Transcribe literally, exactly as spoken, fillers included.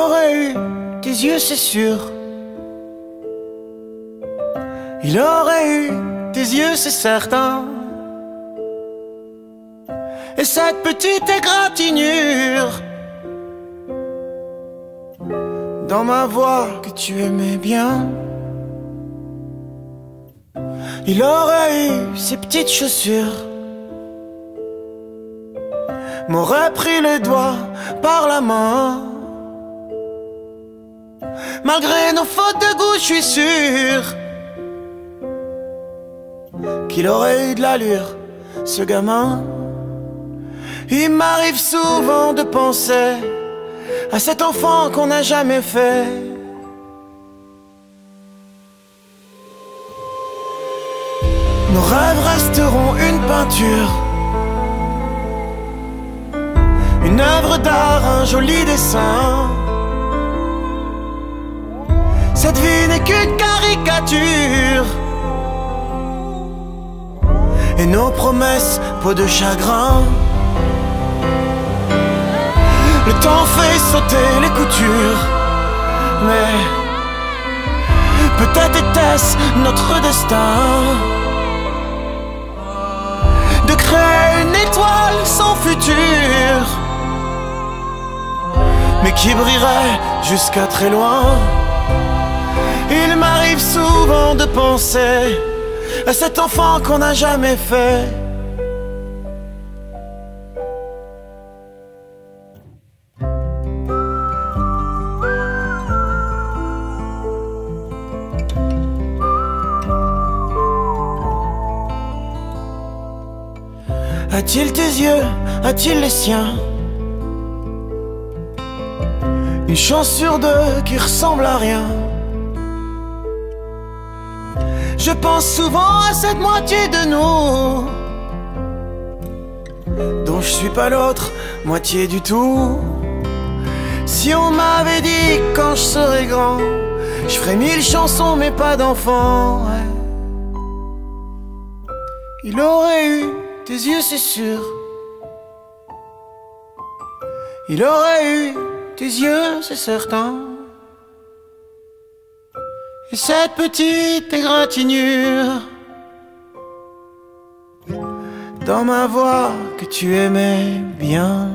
aurait eu tes yeux, c'est sûr. Il aurait eu tes yeux, c'est certain. Et cette petite égratignure dans ma voix que tu aimais bien. Il aurait eu ses petites chaussures, m'aurait pris les doigts par la main. Malgré nos fautes de goût, je suis sûr qu'il aurait eu de l'allure, ce gamin. Il m'arrive souvent de penser à cet enfant qu'on n'a jamais fait. Nos rêves resteront une peinture, une œuvre d'art, un joli dessin. Cette vie n'est qu'une caricature, et nos promesses, peau de chagrin. Le temps fait sauter les coutures, mais peut-être était-ce notre destin de créer une étoile sans futur, mais qui brillerait jusqu'à très loin. Il m'arrive souvent de penser à cet enfant qu'on n'a jamais fait. A-t-il tes yeux? A-t-il les siens? Une chance sur deux qui ressemble à rien. Je pense souvent à cette moitié de nous dont je suis pas l'autre moitié du tout. Si on m'avait dit quand je serais grand, je ferais mille chansons mais pas d'enfant. Il aurait eu tes yeux, c'est sûr. Il aurait eu tes yeux, c'est certain. Et cette petite égratignure dans ma voix que tu aimais bien.